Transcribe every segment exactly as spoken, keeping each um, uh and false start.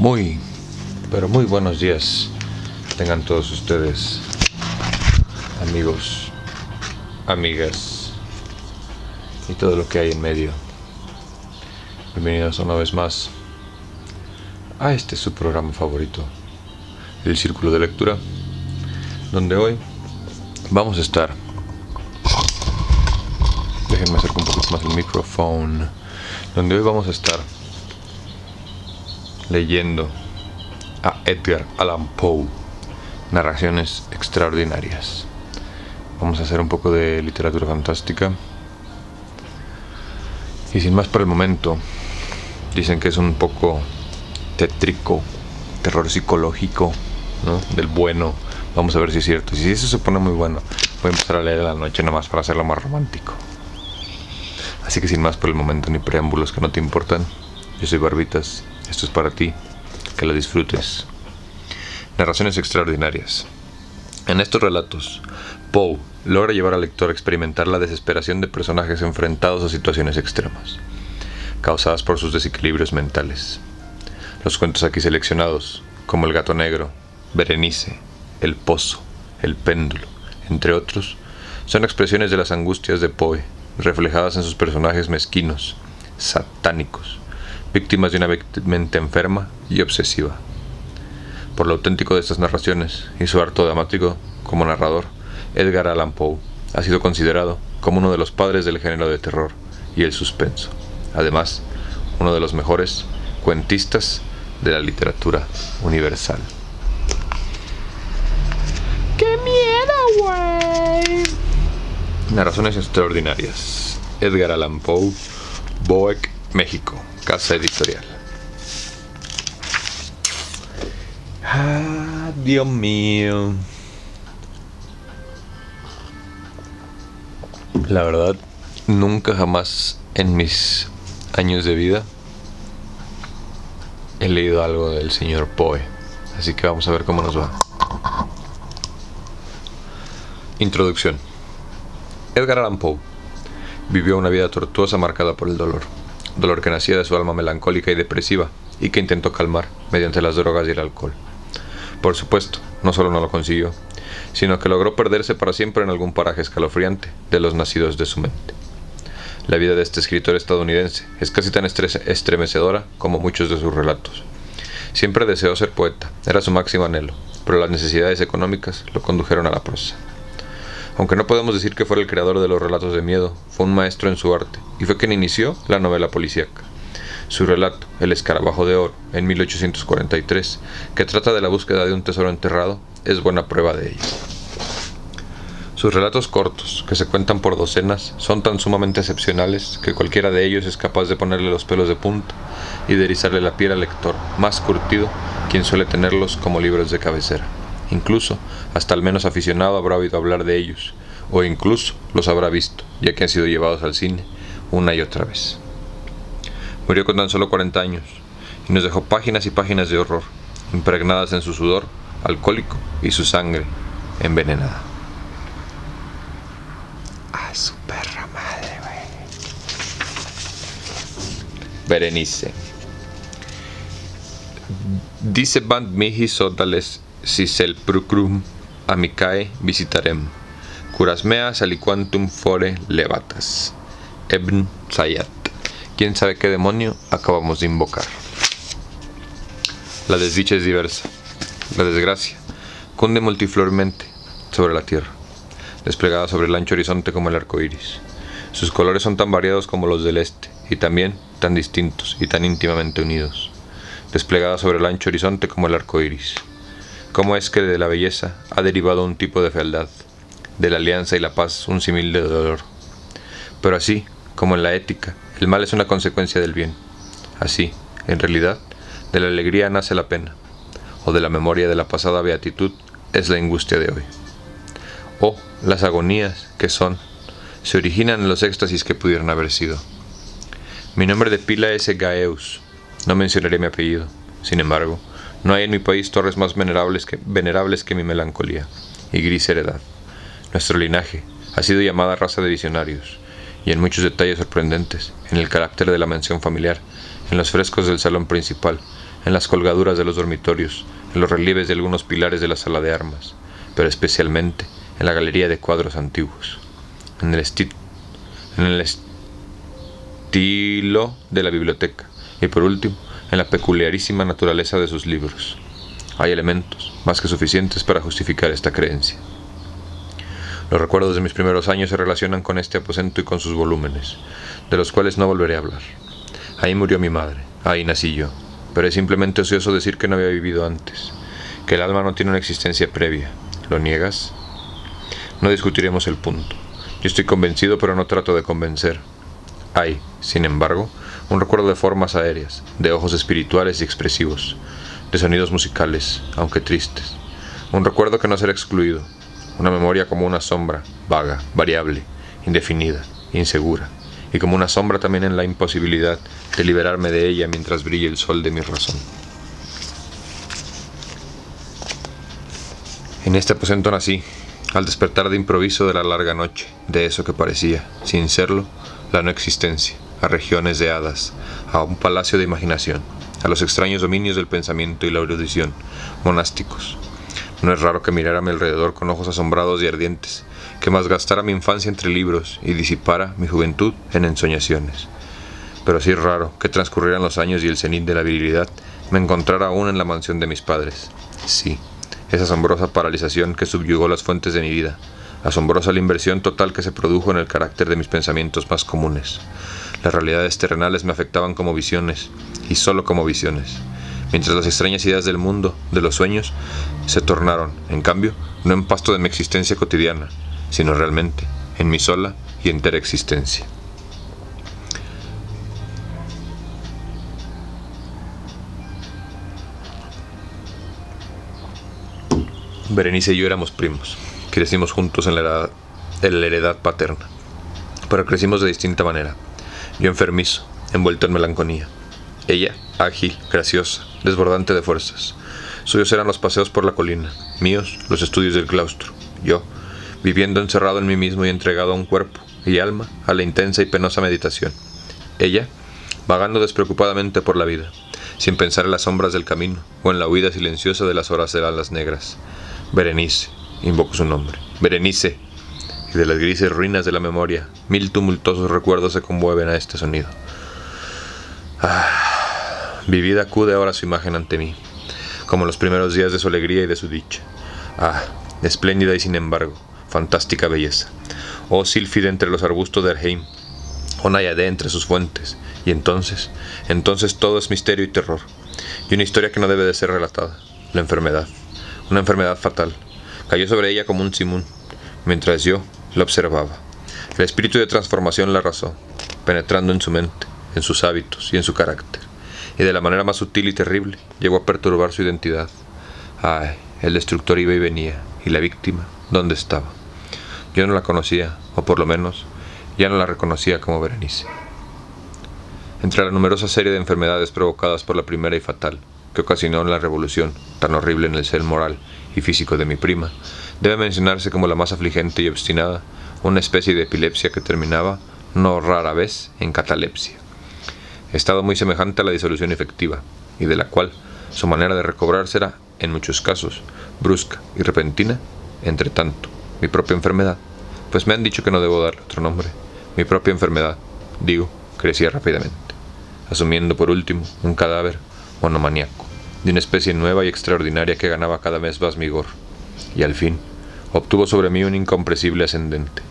Muy, pero muy buenos días tengan todos ustedes, amigos, amigas y todo lo que hay en medio. Bienvenidos una vez más a este su programa favorito, El Círculo de Lectura, donde hoy vamos a estar... Déjenme acercar un poquito más el micrófono. Donde hoy vamos a estar leyendo a Edgar Allan Poe, Narraciones extraordinarias. Vamos a hacer un poco de literatura fantástica. Y sin más por el momento, dicen que es un poco tétrico, terror psicológico, ¿no? Del bueno. Vamos a ver si es cierto. Si eso se pone muy bueno, voy a empezar a leer de la noche nomás para hacerlo más romántico. Así que sin más por el momento, ni preámbulos que no te importan. Yo soy Barbitas. Esto es para ti, que lo disfrutes. Narraciones extraordinarias. En estos relatos, Poe logra llevar al lector a experimentar la desesperación de personajes enfrentados a situaciones extremas, causadas por sus desequilibrios mentales. Los cuentos aquí seleccionados, como El Gato Negro, Berenice, El Pozo, El Péndulo, entre otros, son expresiones de las angustias de Poe, reflejadas en sus personajes mezquinos, satánicos, víctimas de una mente enferma y obsesiva. Por lo auténtico de estas narraciones y su arte dramático como narrador, Edgar Allan Poe ha sido considerado como uno de los padres del género de terror y el suspenso. Además, uno de los mejores cuentistas de la literatura universal. ¡Qué miedo, güey! Narraciones extraordinarias. Edgar Allan Poe, Boek, México, Casa Editorial. Ah, Dios mío. La verdad, nunca jamás en mis años de vida he leído algo del señor Poe. Así que vamos a ver cómo nos va. Introducción. Edgar Allan Poe vivió una vida tortuosa marcada por el dolor. Dolor que nacía de su alma melancólica y depresiva, y que intentó calmar mediante las drogas y el alcohol. Por supuesto, no solo no lo consiguió, sino que logró perderse para siempre en algún paraje escalofriante de los nacidos de su mente. La vida de este escritor estadounidense es casi tan estremecedora como muchos de sus relatos. Siempre deseó ser poeta, era su máximo anhelo, pero las necesidades económicas lo condujeron a la prosa. Aunque no podemos decir que fuera el creador de los relatos de miedo, fue un maestro en su arte, y fue quien inició la novela policíaca. Su relato, El escarabajo de oro, en mil ochocientos cuarenta y tres, que trata de la búsqueda de un tesoro enterrado, es buena prueba de ello. Sus relatos cortos, que se cuentan por docenas, son tan sumamente excepcionales que cualquiera de ellos es capaz de ponerle los pelos de punta y de erizarle la piel al lector más curtido, quien suele tenerlos como libros de cabecera. Incluso, hasta el menos aficionado habrá oído hablar de ellos, o incluso los habrá visto, ya que han sido llevados al cine una y otra vez. Murió con tan solo cuarenta años, y nos dejó páginas y páginas de horror, impregnadas en su sudor alcohólico y su sangre envenenada. ¡A su perra madre, güey! Berenice. Dice band mihi sodales si sel prucrum amicae visitarem, curas meas aliquantum fore levatas. Ebn Sayat. ¿Quién sabe qué demonio acabamos de invocar? La desdicha es diversa. La desgracia cunde multiflormente sobre la tierra, desplegada sobre el ancho horizonte como el arco iris. Sus colores son tan variados como los del este, y también tan distintos y tan íntimamente unidos, desplegada sobre el ancho horizonte como el arco iris. ¿Cómo es que de la belleza ha derivado un tipo de fealdad, de la alianza y la paz un símil de dolor? Pero así, como en la ética, el mal es una consecuencia del bien. Así, en realidad, de la alegría nace la pena, o de la memoria de la pasada beatitud es la angustia de hoy. O las agonías que son, se originan en los éxtasis que pudieron haber sido. Mi nombre de pila es Egaeus, no mencionaré mi apellido, sin embargo, no hay en mi país torres más venerables que, venerables que mi melancolía y gris heredad. Nuestro linaje ha sido llamada raza de visionarios, y en muchos detalles sorprendentes, en el carácter de la mansión familiar, en los frescos del salón principal, en las colgaduras de los dormitorios, en los relieves de algunos pilares de la sala de armas, pero especialmente en la galería de cuadros antiguos, en el, esti en el est estilo de la biblioteca y, por último, en la peculiarísima naturaleza de sus libros. Hay elementos más que suficientes para justificar esta creencia. Los recuerdos de mis primeros años se relacionan con este aposento y con sus volúmenes, de los cuales no volveré a hablar. Ahí murió mi madre, ahí nací yo, pero es simplemente ocioso decir que no había vivido antes, que el alma no tiene una existencia previa. ¿Lo niegas? No discutiremos el punto. Yo estoy convencido, pero no trato de convencer. Hay, sin embargo, un recuerdo de formas aéreas, de ojos espirituales y expresivos, de sonidos musicales, aunque tristes. Un recuerdo que no será excluido. Una memoria como una sombra, vaga, variable, indefinida, insegura, y como una sombra también en la imposibilidad de liberarme de ella mientras brille el sol de mi razón. En este aposento nací, al despertar de improviso de la larga noche, de eso que parecía, sin serlo, la no existencia, a regiones de hadas, a un palacio de imaginación, a los extraños dominios del pensamiento y la erudición, monásticos. No es raro que mirara a mi alrededor con ojos asombrados y ardientes, que malgastara mi infancia entre libros y disipara mi juventud en ensoñaciones. Pero sí es raro que transcurrieran los años y el cenit de la virilidad me encontrara aún en la mansión de mis padres. Sí, esa asombrosa paralización que subyugó las fuentes de mi vida, asombrosa la inversión total que se produjo en el carácter de mis pensamientos más comunes. Las realidades terrenales me afectaban como visiones, y solo como visiones, mientras las extrañas ideas del mundo, de los sueños, se tornaron, en cambio, no en pasto de mi existencia cotidiana, sino realmente en mi sola y entera existencia. Berenice y yo éramos primos, crecimos juntos en la heredad, en la heredad paterna, pero crecimos de distinta manera. Yo enfermizo, envuelto en melancolía. Ella, ágil, graciosa, desbordante de fuerzas. Suyos eran los paseos por la colina, míos los estudios del claustro. Yo, viviendo encerrado en mí mismo y entregado a un cuerpo y alma a la intensa y penosa meditación. Ella, vagando despreocupadamente por la vida, sin pensar en las sombras del camino o en la huida silenciosa de las horas de alas negras. Berenice, invoco su nombre. Berenice. Y de las grises ruinas de la memoria, mil tumultuosos recuerdos se conmueven a este sonido. Ah. Mi vida acude ahora su imagen ante mí, como los primeros días de su alegría y de su dicha. Ah, espléndida y sin embargo, fantástica belleza. Oh sílfide entre los arbustos de Arheim, oh náyade entre sus fuentes. Y entonces, entonces todo es misterio y terror. Y una historia que no debe de ser relatada, la enfermedad. Una enfermedad fatal. Cayó sobre ella como un cimón, mientras yo la observaba. El espíritu de transformación la arrasó, penetrando en su mente, en sus hábitos y en su carácter. Y de la manera más sutil y terrible, llegó a perturbar su identidad. Ay, el destructor iba y venía, y la víctima, ¿dónde estaba? Yo no la conocía, o por lo menos, ya no la reconocía como Berenice. Entre la numerosa serie de enfermedades provocadas por la primera y fatal, que ocasionó la revolución, tan horrible en el ser moral y físico de mi prima, debe mencionarse como la más afligente y obstinada, una especie de epilepsia que terminaba, no rara vez, en catalepsia. Estado muy semejante a la disolución efectiva, y de la cual su manera de recobrarse era, en muchos casos, brusca y repentina. Entre tanto, mi propia enfermedad, pues me han dicho que no debo darle otro nombre, mi propia enfermedad, digo, crecía rápidamente, asumiendo por último un cadáver monomaniaco, de una especie nueva y extraordinaria que ganaba cada mes más vigor, y al fin, obtuvo sobre mí un incomprensible ascendente.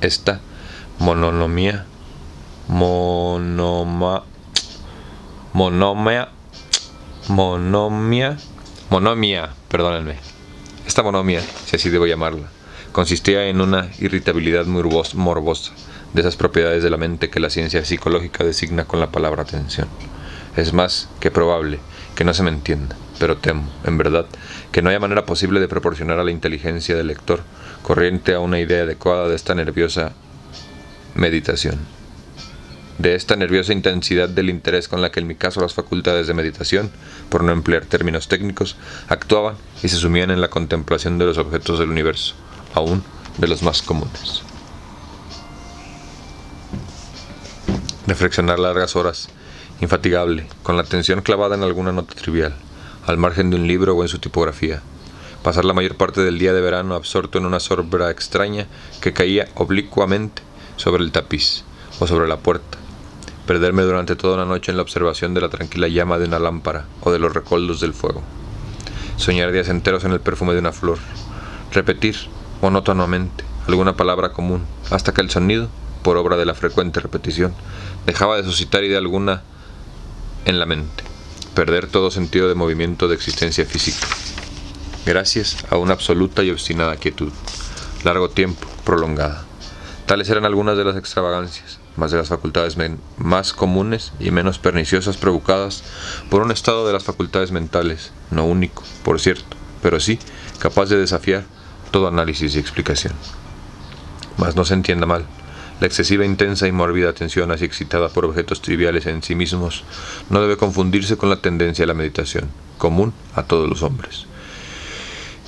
Esta mononomía Monoma, monomia, monomia, monomia, perdónenme. Esta monomia, si así debo llamarla, consistía en una irritabilidad morbosa, de esas propiedades de la mente que la ciencia psicológica designa con la palabra atención. Es más que probable que no se me entienda, pero temo, en verdad, que no haya manera posible de proporcionar a la inteligencia del lector corriente a una idea adecuada de esta nerviosa meditación. De esta nerviosa intensidad del interés con la que en mi caso las facultades de meditación, por no emplear términos técnicos, actuaban y se sumían en la contemplación de los objetos del universo, aún de los más comunes. Reflexionar largas horas infatigable, con la atención clavada en alguna nota trivial, al margen de un libro o en su tipografía. Pasar la mayor parte del día de verano absorto en una sombra extraña que caía oblicuamente sobre el tapiz o sobre la puerta. Perderme durante toda una noche en la observación de la tranquila llama de una lámpara o de los recoldos del fuego. Soñar días enteros en el perfume de una flor. Repetir, monótonamente, alguna palabra común, hasta que el sonido, por obra de la frecuente repetición, dejaba de suscitar idea alguna en la mente. Perder todo sentido de movimiento de existencia física. Gracias a una absoluta y obstinada quietud, largo tiempo, prolongada. Tales eran algunas de las extravagancias, más de las facultades más comunes y menos perniciosas provocadas por un estado de las facultades mentales, no único, por cierto, pero sí capaz de desafiar todo análisis y explicación. Mas no se entienda mal, la excesiva, intensa y mórbida atención así excitada por objetos triviales en sí mismos no debe confundirse con la tendencia a la meditación, común a todos los hombres,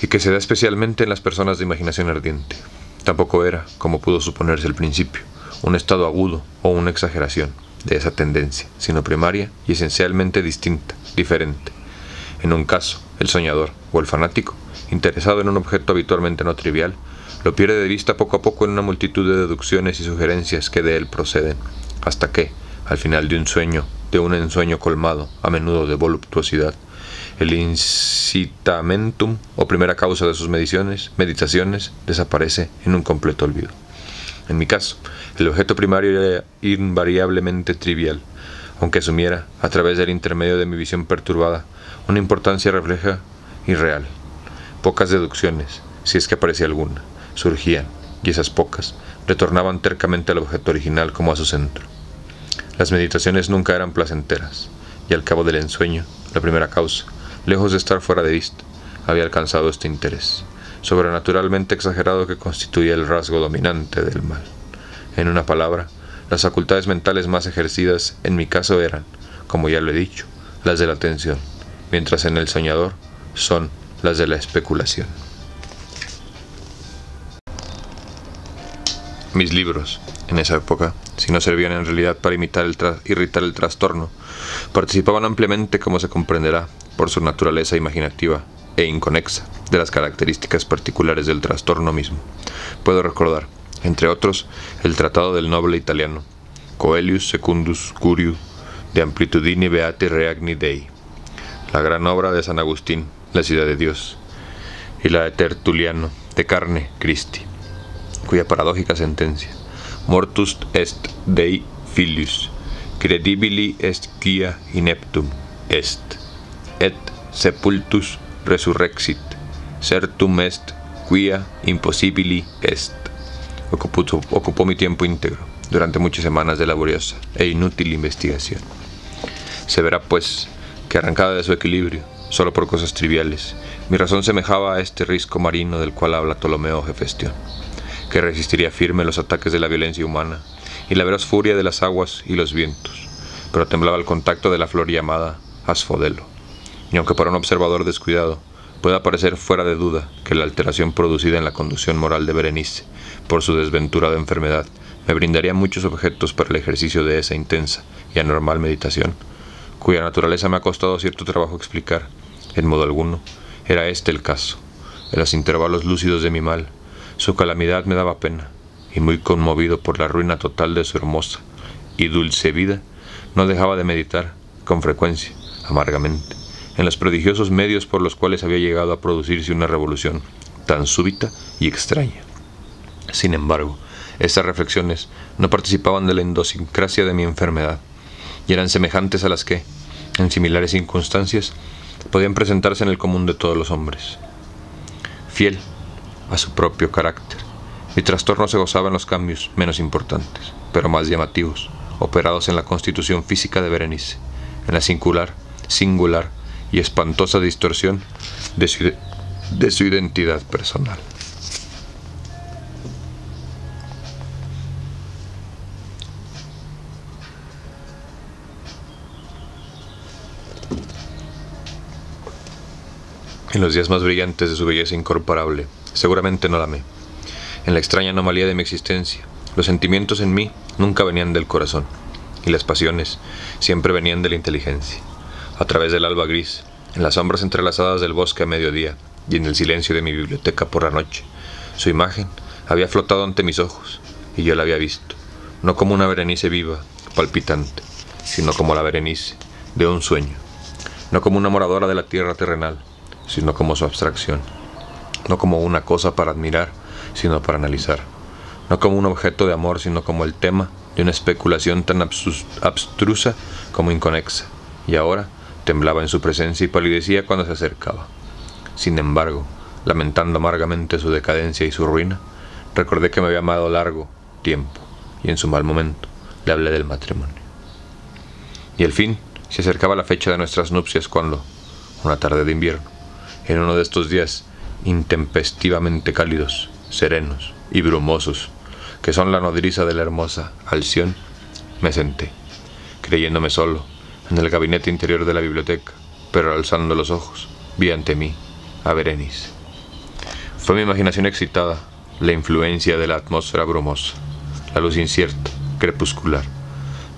y que se da especialmente en las personas de imaginación ardiente. Tampoco era, como pudo suponerse al principio, un estado agudo o una exageración de esa tendencia, sino primaria y esencialmente distinta, diferente. En un caso, el soñador o el fanático, interesado en un objeto habitualmente no trivial, lo pierde de vista poco a poco en una multitud de deducciones y sugerencias que de él proceden, hasta que, al final de un sueño, de un ensueño colmado, a menudo de voluptuosidad, el incitamentum o primera causa de sus mediciones, meditaciones desaparece en un completo olvido. En mi caso, el objeto primario era invariablemente trivial, aunque asumiera, a través del intermedio de mi visión perturbada, una importancia refleja y real. Pocas deducciones, si es que aparecía alguna, surgían, y esas pocas retornaban tercamente al objeto original como a su centro. Las meditaciones nunca eran placenteras, y al cabo del ensueño, la primera causa, lejos de estar fuera de vista, había alcanzado este interés sobrenaturalmente exagerado que constituía el rasgo dominante del mal. En una palabra, las facultades mentales más ejercidas en mi caso eran, como ya lo he dicho, las de la atención, mientras en el soñador son las de la especulación. Mis libros, en esa época, si no servían en realidad para imitar el tra- irritar el trastorno, participaban ampliamente, como se comprenderá, por su naturaleza imaginativa e inconexa, de las características particulares del trastorno mismo. Puedo recordar, entre otros, el tratado del noble italiano Coelius Secundus Curio, De Amplitudini Beati Reagni Dei, la gran obra de San Agustín, La ciudad de Dios, y la de Tertuliano, De Carne Christi, cuya paradójica sentencia, Mortus est Dei filius, credibili est quia ineptum est, et sepultus resurrexit, certum est quia impossibili est. Ocupó, ocupó mi tiempo íntegro durante muchas semanas de laboriosa e inútil investigación. Se verá, pues, que arrancada de su equilibrio, solo por cosas triviales, mi razón semejaba a este risco marino del cual habla Ptolomeo Jefestión, que resistiría firme los ataques de la violencia humana y la veloz furia de las aguas y los vientos, pero temblaba al contacto de la flor llamada Asfodelo. Y aunque para un observador descuidado pueda parecer fuera de duda que la alteración producida en la conducción moral de Berenice por su desventurada enfermedad me brindaría muchos objetos para el ejercicio de esa intensa y anormal meditación, cuya naturaleza me ha costado cierto trabajo explicar, en modo alguno, era este el caso. En los intervalos lúcidos de mi mal, su calamidad me daba pena, y muy conmovido por la ruina total de su hermosa y dulce vida, no dejaba de meditar, con frecuencia, amargamente, en los prodigiosos medios por los cuales había llegado a producirse una revolución tan súbita y extraña. Sin embargo, estas reflexiones no participaban de la idiosincrasia de mi enfermedad, y eran semejantes a las que, en similares circunstancias, podían presentarse en el común de todos los hombres. Fiel a su propio carácter, mi trastorno se gozaba en los cambios menos importantes, pero más llamativos, operados en la constitución física de Berenice, en la singular, singular y espantosa distorsión de su, de su identidad personal. En los días más brillantes de su belleza incorporable, seguramente no la amé. En la extraña anomalía de mi existencia, los sentimientos en mí nunca venían del corazón, y las pasiones siempre venían de la inteligencia. A través del alba gris, en las sombras entrelazadas del bosque a mediodía y en el silencio de mi biblioteca por la noche, su imagen había flotado ante mis ojos y yo la había visto, no como una Berenice viva, palpitante, sino como la Berenice de un sueño, no como una moradora de la tierra terrenal, sino como su abstracción, no como una cosa para admirar, sino para analizar, no como un objeto de amor, sino como el tema de una especulación tan abstrusa como inconexa, y ahora temblaba en su presencia y palidecía cuando se acercaba. Sin embargo, lamentando amargamente su decadencia y su ruina, recordé que me había amado largo tiempo, y en su mal momento le hablé del matrimonio. Y al fin se acercaba la fecha de nuestras nupcias cuando, una tarde de invierno, en uno de estos días intempestivamente cálidos, serenos y brumosos, que son la nodriza de la hermosa Alción, me senté, creyéndome solo, en el gabinete interior de la biblioteca, pero alzando los ojos, vi ante mí a Berenice. Fue mi imaginación excitada, la influencia de la atmósfera brumosa, la luz incierta, crepuscular,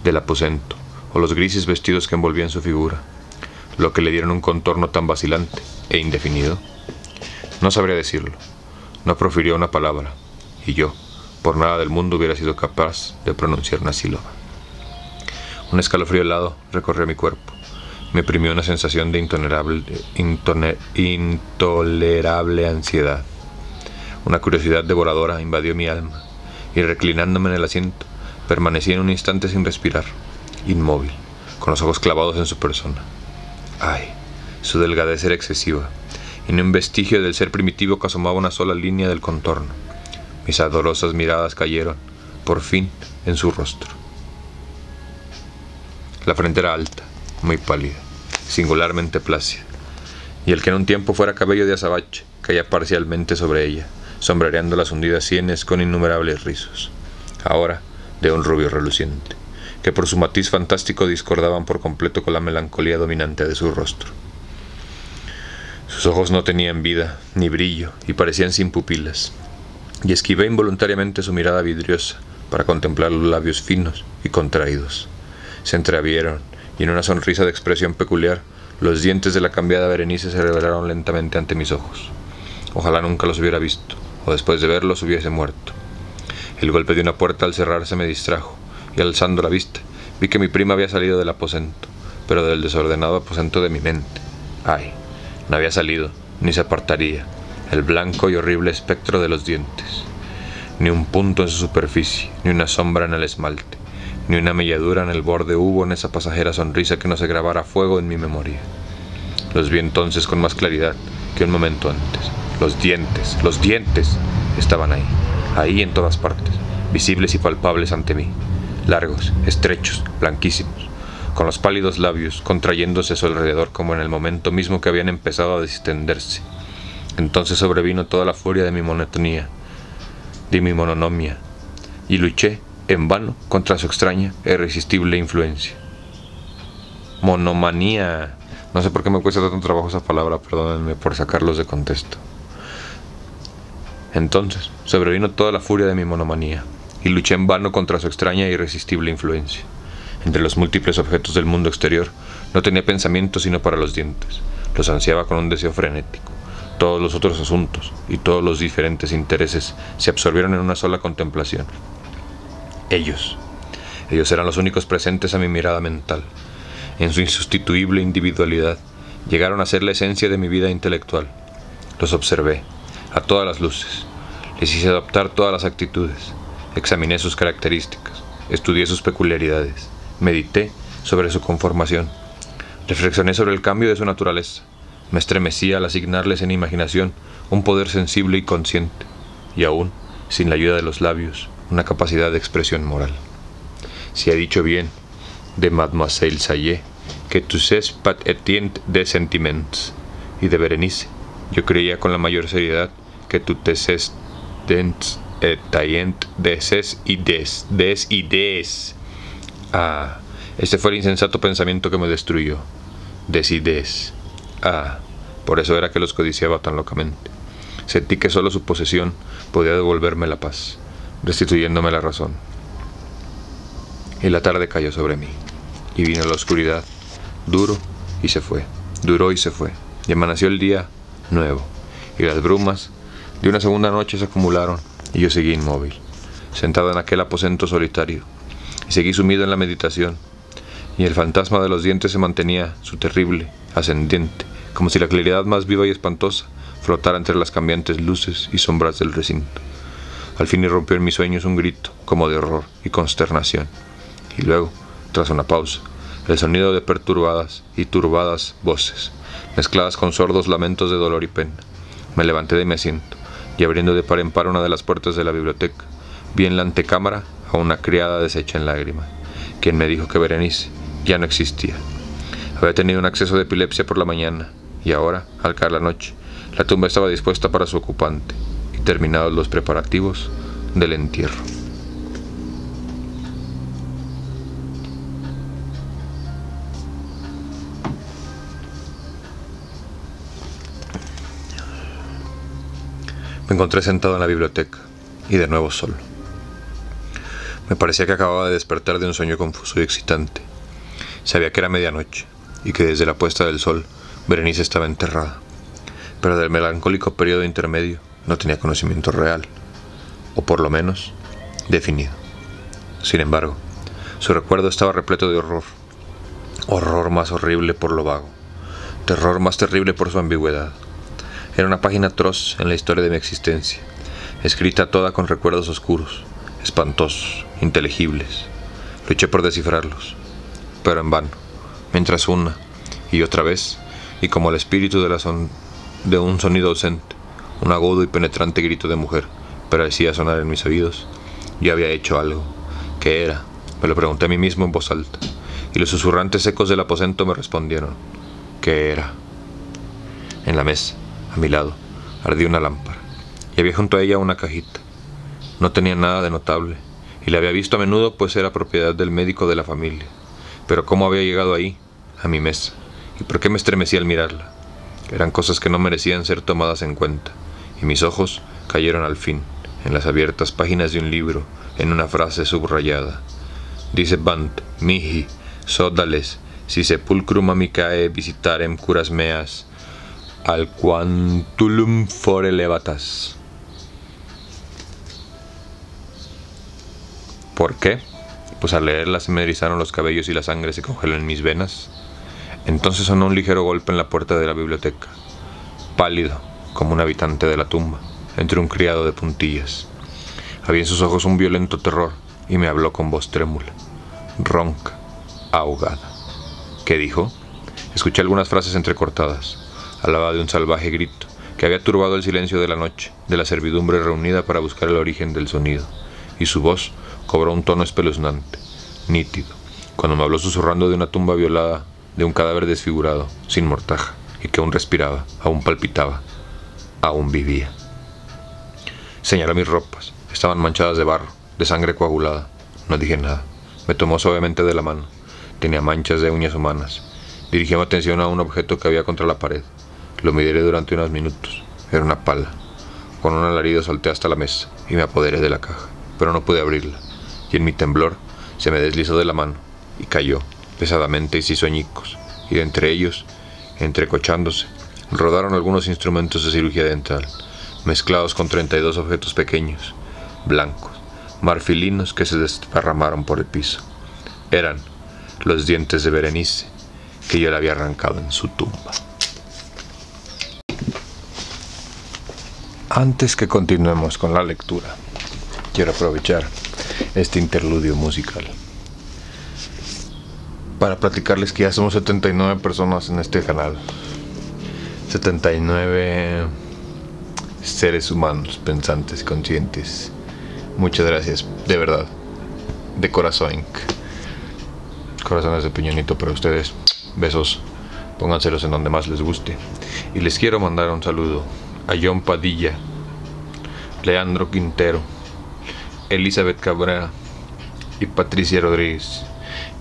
del aposento, o los grises vestidos que envolvían su figura, lo que le dieron un contorno tan vacilante e indefinido. No sabría decirlo, no profirió una palabra, y yo, por nada del mundo, hubiera sido capaz de pronunciar una sílaba. Un escalofrío helado recorrió mi cuerpo. Me oprimió una sensación de intolerable, intone, intolerable ansiedad. Una curiosidad devoradora invadió mi alma, y reclinándome en el asiento, permanecí en un instante sin respirar, inmóvil, con los ojos clavados en su persona. ¡Ay! Su delgadez era excesiva, y no un vestigio del ser primitivo que asomaba una sola línea del contorno. Mis adorosas miradas cayeron, por fin, en su rostro. La frente era alta, muy pálida, singularmente plácida, y el que en un tiempo fuera cabello de azabache caía parcialmente sobre ella, sombreando las hundidas sienes con innumerables rizos, ahora de un rubio reluciente, que por su matiz fantástico discordaban por completo con la melancolía dominante de su rostro. Sus ojos no tenían vida ni brillo y parecían sin pupilas, y esquivé involuntariamente su mirada vidriosa para contemplar los labios finos y contraídos. Se entreabieron, y en una sonrisa de expresión peculiar, los dientes de la cambiada Berenice se revelaron lentamente ante mis ojos. Ojalá nunca los hubiera visto, o después de verlos hubiese muerto. El golpe de una puerta al cerrarse me distrajo, y alzando la vista, vi que mi prima había salido del aposento, pero del desordenado aposento de mi mente. ¡Ay! No había salido, ni se apartaría, el blanco y horrible espectro de los dientes. Ni un punto en su superficie, ni una sombra en el esmalte, ni una melladura en el borde hubo en esa pasajera sonrisa que no se grabara a fuego en mi memoria. Los vi entonces con más claridad que un momento antes. Los dientes, los dientes, estaban ahí, ahí en todas partes, visibles y palpables ante mí, largos, estrechos, blanquísimos, con los pálidos labios contrayéndose a su alrededor como en el momento mismo que habían empezado a distenderse. Entonces sobrevino toda la furia de mi monotonía, de mi mononomia, y luché en vano contra su extraña e irresistible influencia. Monomanía. No sé por qué me cuesta tanto trabajo esa palabra, perdónenme por sacarlos de contexto. Entonces sobrevino toda la furia de mi monomanía, y luché en vano contra su extraña e irresistible influencia. Entre los múltiples objetos del mundo exterior no tenía pensamiento sino para los dientes. Los ansiaba con un deseo frenético. Todos los otros asuntos y todos los diferentes intereses se absorbieron en una sola contemplación. Ellos. Ellos eran los únicos presentes a mi mirada mental. En su insustituible individualidad, llegaron a ser la esencia de mi vida intelectual. Los observé, a todas las luces. Les hice adoptar todas las actitudes. Examiné sus características. Estudié sus peculiaridades. Medité sobre su conformación. Reflexioné sobre el cambio de su naturaleza. Me estremecía al asignarles en imaginación un poder sensible y consciente. Y aún, sin la ayuda de los labios, una capacidad de expresión moral. Si ha dicho bien de Mademoiselle Sayé que tu sais pas étient de sentiments, y de Berenice, yo creía con la mayor seriedad que tu te sais étient de ses y des, des y des. Ah, este fue el insensato pensamiento que me destruyó. Des y des. Ah, por eso era que los codiciaba tan locamente. Sentí que solo su posesión podía devolverme la paz, restituyéndome la razón. y la tarde cayó sobre mí, y vino la oscuridad, duro y se fue, duró y se fue, y amaneció el día nuevo, y las brumas de una segunda noche se acumularon, y yo seguí inmóvil, sentado en aquel aposento solitario, y seguí sumido en la meditación, y el fantasma de los dientes se mantenía su terrible ascendiente, como si la claridad más viva y espantosa flotara entre las cambiantes luces y sombras del recinto. Al fin irrumpió en mis sueños un grito, como de horror y consternación, y luego, tras una pausa, el sonido de perturbadas y turbadas voces, mezcladas con sordos lamentos de dolor y pena. Me levanté de mi asiento, y abriendo de par en par una de las puertas de la biblioteca, vi en la antecámara a una criada deshecha en lágrimas, quien me dijo que Berenice ya no existía. Había tenido un acceso de epilepsia por la mañana, y ahora, al caer la noche, la tumba estaba dispuesta para su ocupante, y terminados los preparativos del entierro. Me encontré sentado en la biblioteca, y de nuevo solo. Me parecía que acababa de despertar de un sueño confuso y excitante. Sabía que era medianoche, y que desde la puesta del sol, Berenice estaba enterrada, pero del melancólico periodo intermedio no tenía conocimiento real, o por lo menos, definido. Sin embargo, su recuerdo estaba repleto de horror, horror más horrible por lo vago, terror más terrible por su ambigüedad. Era una página atroz en la historia de mi existencia, escrita toda con recuerdos oscuros, espantosos, inteligibles. Luché por descifrarlos, pero en vano, mientras una y otra vez, y como el espíritu de, la son de un sonido ausente, un agudo y penetrante grito de mujer parecía sonar en mis oídos. Yo había hecho algo. ¿Qué era? Me lo pregunté a mí mismo en voz alta, y los susurrantes ecos del aposento me respondieron. ¿Qué era? En la mesa, a mi lado, ardía una lámpara, y había junto a ella una cajita. No tenía nada de notable, y la había visto a menudo, pues era propiedad del médico de la familia. Pero ¿cómo había llegado ahí, a mi mesa? ¿Y por qué me estremecí al mirarla? Eran cosas que no merecían ser tomadas en cuenta, y mis ojos cayeron al fin en las abiertas páginas de un libro, en una frase subrayada. Dice Bant, mihi, sodales, si sepulcrum amicae visitarem curas meas, al quantulum fore levatas. ¿Por qué? Pues al leerla se me erizaron los cabellos y la sangre se congeló en mis venas. Entonces sonó un ligero golpe en la puerta de la biblioteca, pálido, como un habitante de la tumba, entre un criado de puntillas. Había en sus ojos un violento terror, y me habló con voz trémula, ronca, ahogada. ¿Qué dijo? Escuché algunas frases entrecortadas. Hablaba de un salvaje grito, que había turbado el silencio de la noche, de la servidumbre reunida para buscar el origen del sonido, y su voz cobró un tono espeluznante, nítido, cuando me habló susurrando de una tumba violada, de un cadáver desfigurado, sin mortaja, y que aún respiraba, aún palpitaba, aún vivía. Señaló mis ropas, estaban manchadas de barro, de sangre coagulada. No dije nada. Me tomó suavemente de la mano, tenía manchas de uñas humanas. Dirigió mi atención a un objeto que había contra la pared. Lo miré durante unos minutos. Era una pala. Con un alarido salté hasta la mesa y me apoderé de la caja, pero no pude abrirla, y en mi temblor se me deslizó de la mano y cayó pesadamente y cisoñicos, y de entre ellos, entrecochándose, rodaron algunos instrumentos de cirugía dental, mezclados con treinta y dos objetos pequeños, blancos, marfilinos, que se desparramaron por el piso. Eran los dientes de Berenice, que yo le había arrancado en su tumba. Antes que continuemos con la lectura, quiero aprovechar este interludio musical para platicarles que ya somos setenta y nueve personas en este canal, setenta y nueve seres humanos, pensantes, conscientes. Muchas gracias, de verdad, de corazón. Corazones de piñonito para ustedes, besos, pónganselos en donde más les guste. Y les quiero mandar un saludo a John Padilla, Leandro Quintero, Elizabeth Cabrera y Patricia Rodríguez,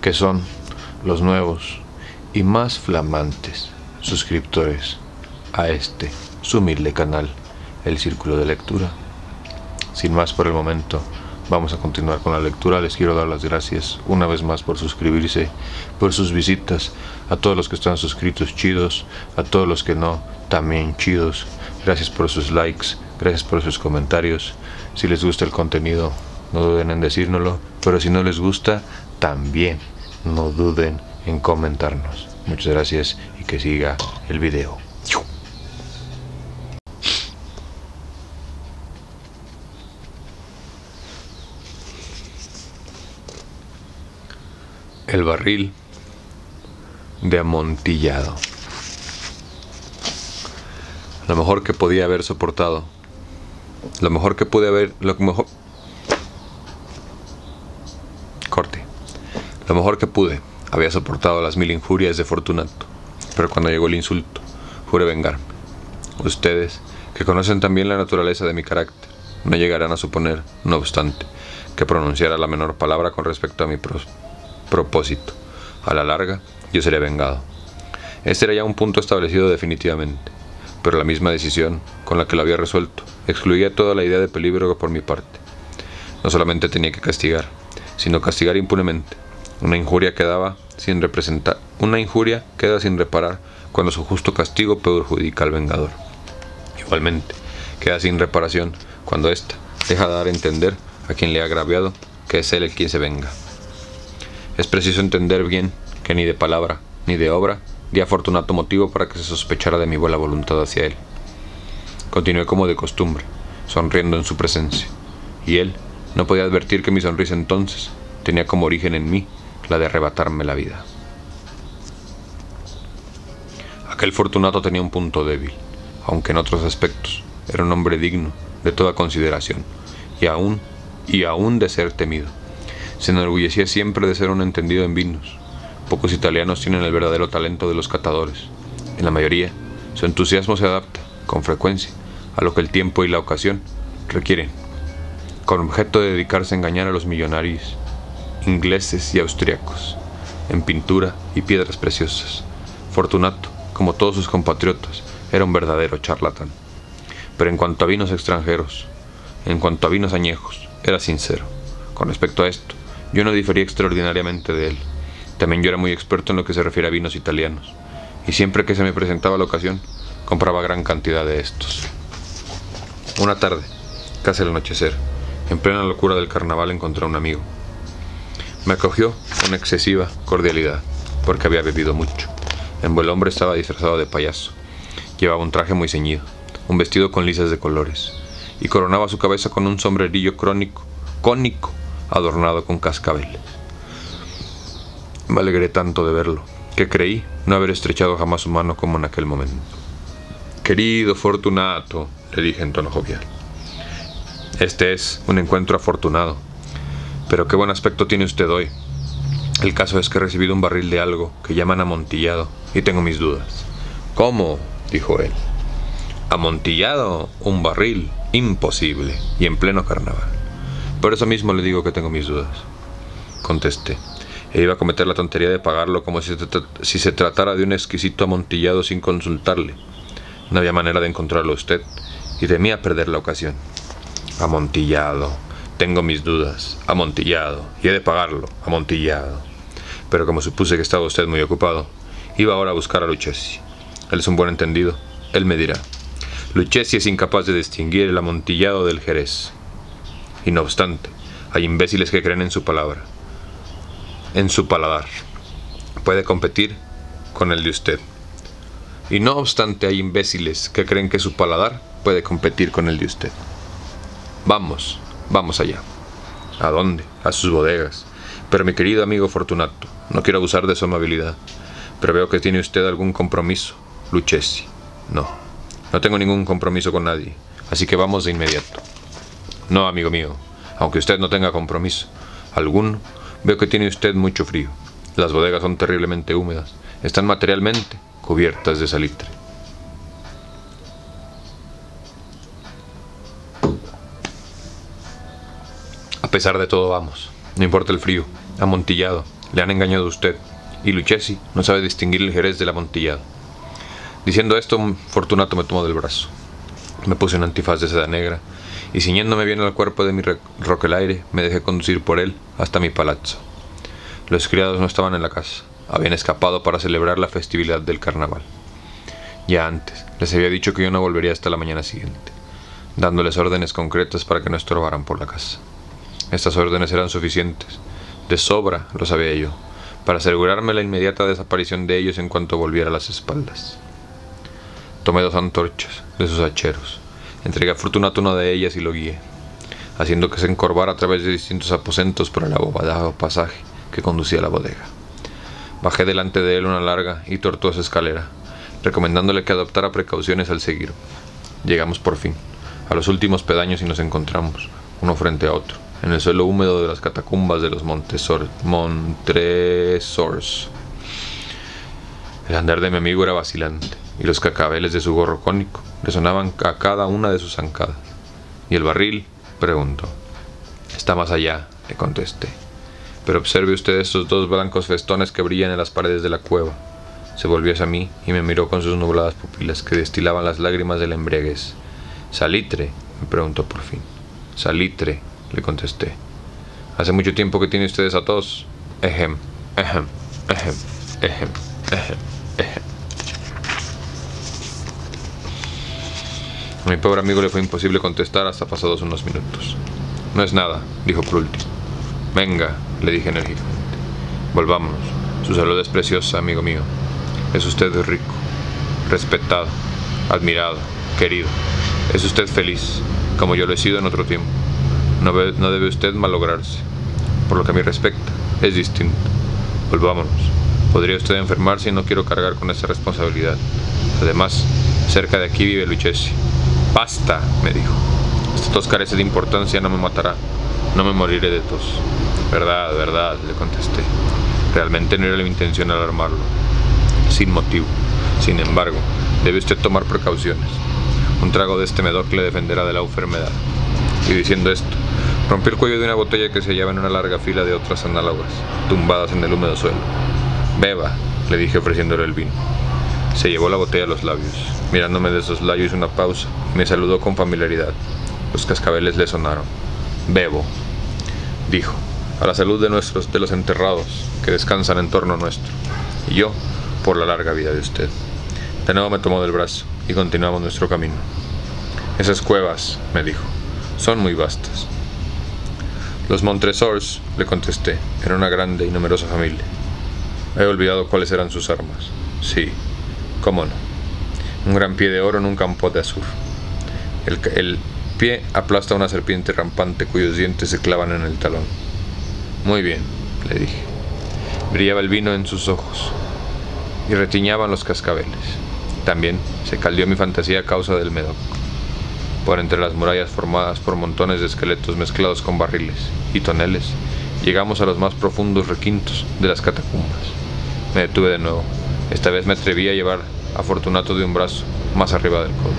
que son los nuevos y más flamantes suscriptores a este su humilde canal, El Círculo de Lectura. Sin más por el momento, Vamos a continuar con la lectura. Les quiero dar las gracias una vez más por suscribirse, por sus visitas, a todos los que están suscritos, chidos, a todos los que no, también chidos. Gracias por sus likes, gracias por sus comentarios. Si les gusta el contenido, no duden en decírnoslo, pero si no les gusta, también no duden en comentarnos. Muchas gracias y que siga el video. El barril de amontillado. Lo mejor que podía haber soportado. Lo mejor que pude haber... Lo mejor... Corte. Lo mejor que pude. Había soportado las mil injurias de Fortunato. Pero cuando llegó el insulto, juré vengarme. Ustedes, que conocen también la naturaleza de mi carácter, no llegarán a suponer, no obstante, que pronunciara la menor palabra con respecto a mi pros... propósito. A la larga, yo seré vengado. Este era ya un punto establecido definitivamente, pero la misma decisión con la que lo había resuelto excluía toda la idea de peligro por mi parte. No solamente tenía que castigar, sino castigar impunemente. Una injuria quedaba sin representar, una injuria queda sin reparar cuando su justo castigo perjudica al vengador. Igualmente, queda sin reparación cuando ésta deja de dar a entender a quien le ha agraviado que es él el quien se venga. Es preciso entender bien que ni de palabra ni de obra di a Fortunato motivo para que se sospechara de mi buena voluntad hacia él. Continué como de costumbre, sonriendo en su presencia, y él no podía advertir que mi sonrisa entonces tenía como origen en mí la de arrebatarme la vida. Aquel Fortunato tenía un punto débil, aunque en otros aspectos era un hombre digno de toda consideración y aún, y aún de ser temido. Se enorgullecía siempre de ser un entendido en vinos. Pocos italianos tienen el verdadero talento de los catadores. En la mayoría, su entusiasmo se adapta, con frecuencia, a lo que el tiempo y la ocasión requieren, con objeto de dedicarse a engañar a los millonarios ingleses y austriacos, en pintura y piedras preciosas. Fortunato, como todos sus compatriotas, era un verdadero charlatán. Pero en cuanto a vinos extranjeros, en cuanto a vinos añejos, era sincero. Con respecto a esto, yo no difería extraordinariamente de él. También yo era muy experto en lo que se refiere a vinos italianos, y siempre que se me presentaba la ocasión, compraba gran cantidad de estos. Una tarde, casi al anochecer, en plena locura del carnaval, encontré a un amigo. Me acogió con excesiva cordialidad, porque había bebido mucho. El buen hombre estaba disfrazado de payaso. Llevaba un traje muy ceñido, un vestido con lisas de colores, y coronaba su cabeza con un sombrerillo crónico, cónico, adornado con cascabeles. Me alegré tanto de verlo, que creí no haber estrechado jamás su mano como en aquel momento. «Querido Fortunato», le dije en tono jovial, «este es un encuentro afortunado, pero qué buen aspecto tiene usted hoy. El caso es que he recibido un barril de algo que llaman amontillado, y tengo mis dudas». «¿Cómo?», dijo él. «¿Amontillado? ¿Un barril? Imposible, y en pleno carnaval. Por eso mismo le digo que tengo mis dudas», contesté, e iba a cometer la tontería de pagarlo como si, si se tratara de un exquisito amontillado sin consultarle. No había manera de encontrarlo a usted, y temía perder la ocasión. «Amontillado, tengo mis dudas, amontillado, y he de pagarlo, amontillado». Pero como supuse que estaba usted muy ocupado, iba ahora a buscar a Luchesi. Él es un buen entendido, él me dirá. Luchesi es incapaz de distinguir el amontillado del Jerez. Y no obstante, hay imbéciles que creen en su palabra, en su paladar. Puede competir con el de usted. Y no obstante, hay imbéciles que creen que su paladar puede competir con el de usted. Vamos, vamos allá. ¿A dónde? A sus bodegas. Pero mi querido amigo Fortunato, no quiero abusar de su amabilidad, pero veo que tiene usted algún compromiso. Luchesi. No, no tengo ningún compromiso con nadie, así que vamos de inmediato. No, amigo mío, aunque usted no tenga compromiso alguno, veo que tiene usted mucho frío. Las bodegas son terriblemente húmedas, están materialmente cubiertas de salitre. A pesar de todo, vamos. No importa el frío. Amontillado. Le han engañado a usted. Y Luchesi no sabe distinguir el Jerez del amontillado. Diciendo esto, Fortunato me tomó del brazo. Me puse un antifaz de seda negra y ciñéndome bien al cuerpo de mi roquelaire, me dejé conducir por él hasta mi palazzo. Los criados no estaban en la casa, habían escapado para celebrar la festividad del carnaval. Ya antes, les había dicho que yo no volvería hasta la mañana siguiente, dándoles órdenes concretas para que no estorbaran por la casa. Estas órdenes eran suficientes, de sobra lo sabía yo, para asegurarme la inmediata desaparición de ellos en cuanto volviera a las espaldas. Tomé dos antorchas de sus hacheros, entregué a Fortunato una de ellas y lo guié, haciendo que se encorvara a través de distintos aposentos por el abovedado pasaje que conducía a la bodega. Bajé delante de él una larga y tortuosa escalera, recomendándole que adoptara precauciones al seguirme. Llegamos por fin a los últimos pedaños y nos encontramos, uno frente a otro, en el suelo húmedo de las catacumbas de los Montresors. Montresors. El andar de mi amigo era vacilante, y los cacabeles de su gorro cónico resonaban a cada una de sus zancadas. ¿Y el barril?, preguntó. Está más allá, le contesté. Pero observe usted estos dos blancos festones que brillan en las paredes de la cueva. Se volvió hacia mí y me miró con sus nubladas pupilas que destilaban las lágrimas de la embriaguez. —¿Salitre? —me preguntó por fin. —Salitre —le contesté—. Hace mucho tiempo que tiene usted esa tos. Ejem, ejem, ejem, ejem, ejem, ejem. A mi pobre amigo le fue imposible contestar hasta pasados unos minutos. —No es nada —dijo por último. —Venga —le dije enérgicamente—. Volvámonos. Su salud es preciosa, amigo mío. Es usted rico, respetado, admirado, querido. Es usted feliz, como yo lo he sido en otro tiempo. No, no debe usted malograrse. Por lo que a mí respecta, es distinto. Volvámonos. Podría usted enfermarse y no quiero cargar con esa responsabilidad. Además, cerca de aquí vive Luchesi. —¡Basta! —me dijo—. Esta tos carece de importancia, no me matará. No me moriré de tos. —Verdad, verdad —le contesté. Realmente no era mi intención alarmarlo. Sin motivo. Sin embargo, debe usted tomar precauciones. Un trago de este medoc le defenderá de la enfermedad. Y diciendo esto, rompí el cuello de una botella que se hallaba en una larga fila de otras análogas, tumbadas en el húmedo suelo. —Beba —le dije ofreciéndole el vino. Se llevó la botella a los labios. Mirándome de soslayo hizo una pausa y me saludó con familiaridad. Los cascabeles le sonaron. —Bebo —dijo—, a la salud de nuestros de los enterrados que descansan en torno nuestro. Y yo, por la larga vida de usted. De nuevo me tomó del brazo y continuamos nuestro camino. Esas cuevas, me dijo, son muy vastas. Los Montresors, le contesté, eran una grande y numerosa familia. He olvidado cuáles eran sus armas. Sí, cómo no. Un gran pie de oro en un campo de azur. El, el pie aplasta una serpiente rampante cuyos dientes se clavan en el talón. Muy bien, le dije. Brillaba el vino en sus ojos y retiñaban los cascabeles. También se caldeó mi fantasía a causa del medoc. Por entre las murallas formadas por montones de esqueletos mezclados con barriles y toneles, llegamos a los más profundos requintos de las catacumbas. Me detuve de nuevo. Esta vez me atreví a llevar a Fortunato de un brazo más arriba del codo.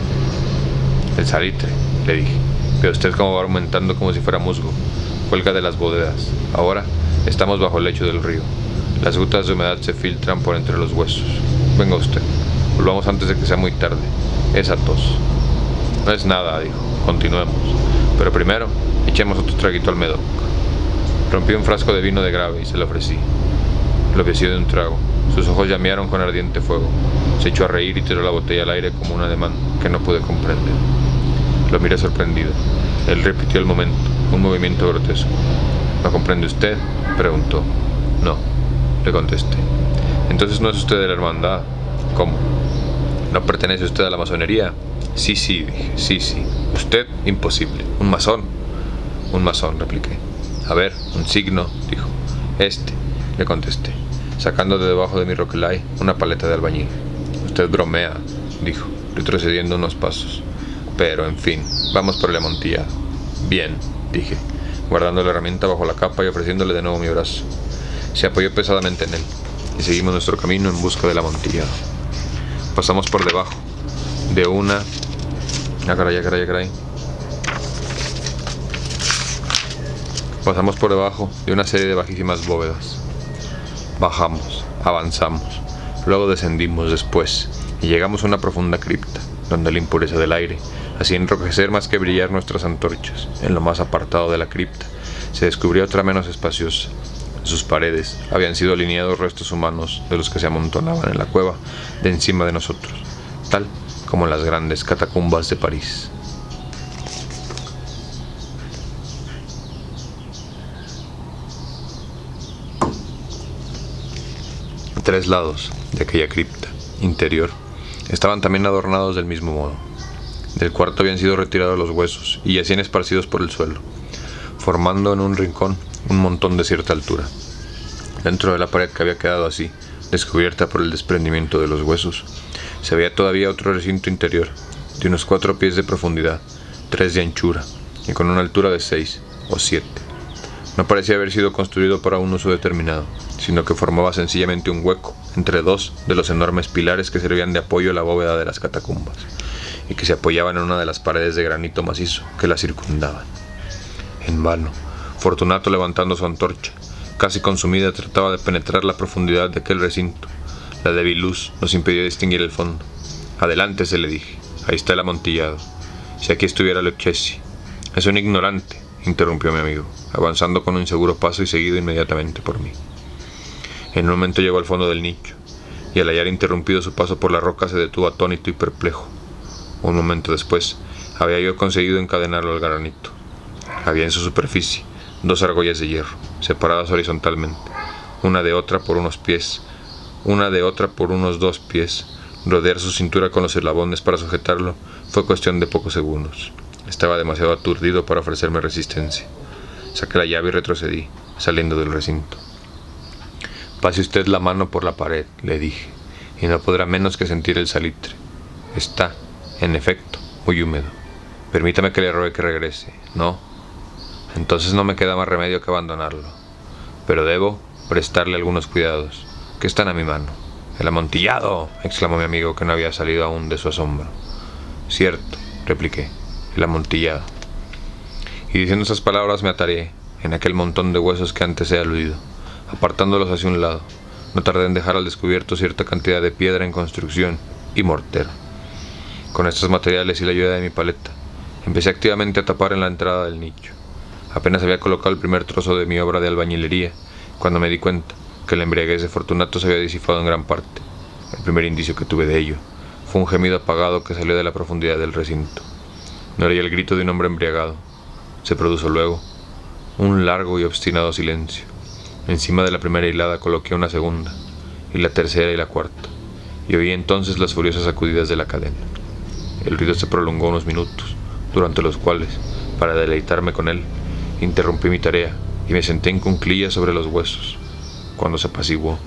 —El salitre —le dije—. Ve usted cómo va aumentando como si fuera musgo. Cuelga de las bodegas. Ahora estamos bajo el lecho del río. Las gotas de humedad se filtran por entre los huesos. Venga usted. Volvamos antes de que sea muy tarde. Esa tos. —No es nada —dijo—. Continuemos. Pero primero, echemos otro traguito al medoc. Rompí un frasco de vino de grave y se lo ofrecí. Lo ofreció de un trago. Sus ojos llamearon con ardiente fuego. Se echó a reír y tiró la botella al aire como un ademán que no pude comprender. Lo miré sorprendido. Él repitió el momento, un movimiento grotesco. —¿Lo comprende usted? —preguntó. —No —le contesté—. Entonces no es usted de la hermandad. —¿Cómo? ¿No pertenece usted a la masonería? —Sí, sí —dije—, sí, sí. —Usted, imposible. Un masón. —Un masón —repliqué—. A ver, un signo —dijo—. Este —le contesté, sacando de debajo de mi roquelay una paleta de albañil. —Usted bromea —dijo, retrocediendo unos pasos—. Pero, en fin, vamos por el amontillado. —Bien —dije, guardando la herramienta bajo la capa y ofreciéndole de nuevo mi brazo. Se apoyó pesadamente en él y seguimos nuestro camino en busca del amontillado. Pasamos por debajo de una... Ah, caray, ah, caray, ah, caray. Pasamos por debajo de una serie de bajísimas bóvedas. Bajamos, avanzamos, luego descendimos después y llegamos a una profunda cripta de la impureza del aire, así enrojecer más que brillar nuestras antorchas. En lo más apartado de la cripta se descubrió otra menos espaciosa. En sus paredes habían sido alineados restos humanos de los que se amontonaban en la cueva de encima de nosotros, tal como en las grandes catacumbas de París. Tres lados de aquella cripta interior estaban también adornados del mismo modo. Del cuarto habían sido retirados los huesos y yacían esparcidos por el suelo, formando en un rincón un montón de cierta altura. Dentro de la pared que había quedado así, descubierta por el desprendimiento de los huesos, se veía todavía otro recinto interior, de unos cuatro pies de profundidad, tres de anchura, y con una altura de seis o siete. No parecía haber sido construido para un uso determinado, sino que formaba sencillamente un hueco entre dos de los enormes pilares que servían de apoyo a la bóveda de las catacumbas, y que se apoyaban en una de las paredes de granito macizo que la circundaban. En vano, Fortunato, levantando su antorcha, casi consumida, trataba de penetrar la profundidad de aquel recinto. La débil luz nos impidió distinguir el fondo. «Adelante», se le dije, «ahí está el amontillado. Si aquí estuviera Luchesi». «Es un ignorante», interrumpió mi amigo, avanzando con un seguro paso y seguido inmediatamente por mí. En un momento llegó al fondo del nicho, y al hallar interrumpido su paso por la roca se detuvo atónito y perplejo. Un momento después, había yo conseguido encadenarlo al granito. Había en su superficie dos argollas de hierro, separadas horizontalmente, una de otra por unos pies, una de otra por unos dos pies. Rodear su cintura con los eslabones para sujetarlo fue cuestión de pocos segundos. Estaba demasiado aturdido para ofrecerme resistencia. Saqué la llave y retrocedí, saliendo del recinto. «Pase usted la mano por la pared», le dije, «y no podrá menos que sentir el salitre. Está, en efecto, muy húmedo. Permítame que le ruegue que regrese, ¿no? Entonces no me queda más remedio que abandonarlo. Pero debo prestarle algunos cuidados, que están a mi mano». «¡El amontillado!», exclamó mi amigo, que no había salido aún de su asombro. «Cierto», repliqué, «el amontillado». Y diciendo esas palabras me ataré en aquel montón de huesos que antes he aludido, apartándolos hacia un lado. No tardé en dejar al descubierto cierta cantidad de piedra en construcción y mortero. Con estos materiales y la ayuda de mi paleta, empecé activamente a tapar en la entrada del nicho. Apenas había colocado el primer trozo de mi obra de albañilería, cuando me di cuenta que la embriaguez de Fortunato se había disipado en gran parte. El primer indicio que tuve de ello fue un gemido apagado que salió de la profundidad del recinto. No era el grito de un hombre embriagado. Se produjo luego un largo y obstinado silencio. Encima de la primera hilada coloqué una segunda, y la tercera y la cuarta, y oí entonces las furiosas sacudidas de la cadena. El ruido se prolongó unos minutos, durante los cuales, para deleitarme con él, interrumpí mi tarea y me senté en cunclillas sobre los huesos. Cuando se apaciguó,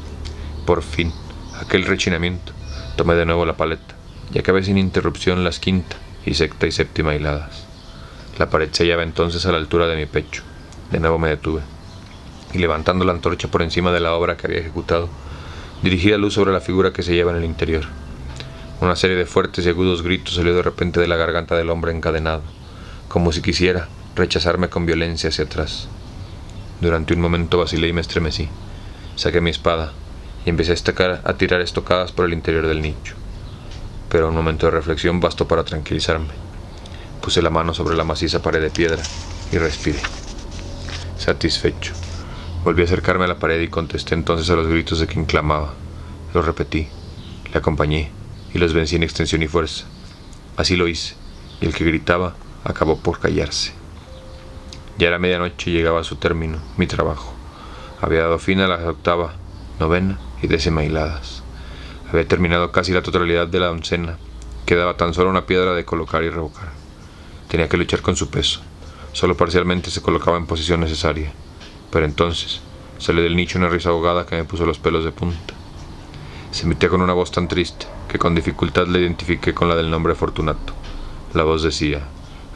por fin, aquel rechinamiento, tomé de nuevo la paleta, y acabé sin interrupción las quintas y sexta y séptima hiladas. La pared se hallaba entonces a la altura de mi pecho. De nuevo me detuve, y levantando la antorcha por encima de la obra que había ejecutado, dirigí la luz sobre la figura que se hallaba en el interior. Una serie de fuertes y agudos gritos salió de repente de la garganta del hombre encadenado, como si quisiera rechazarme con violencia hacia atrás. Durante un momento vacilé y me estremecí. Saqué mi espada y empecé a, estacar, a tirar estocadas por el interior del nicho. Pero un momento de reflexión bastó para tranquilizarme. Puse la mano sobre la maciza pared de piedra y respiré, satisfecho. Volví a acercarme a la pared y contesté entonces a los gritos de quien clamaba. Los repetí, le acompañé y los vencí en extensión y fuerza. Así lo hice, y el que gritaba acabó por callarse. Ya era medianoche y llegaba a su término mi trabajo. Había dado fin a las octava, novena y décima hiladas. Había terminado casi la totalidad de la oncena. Quedaba tan solo una piedra de colocar y revocar. Tenía que luchar con su peso. Solo parcialmente se colocaba en posición necesaria. Pero entonces salió del nicho una risa ahogada que me puso los pelos de punta. Se emitía con una voz tan triste que con dificultad la identifiqué con la del nombre Fortunato. La voz decía: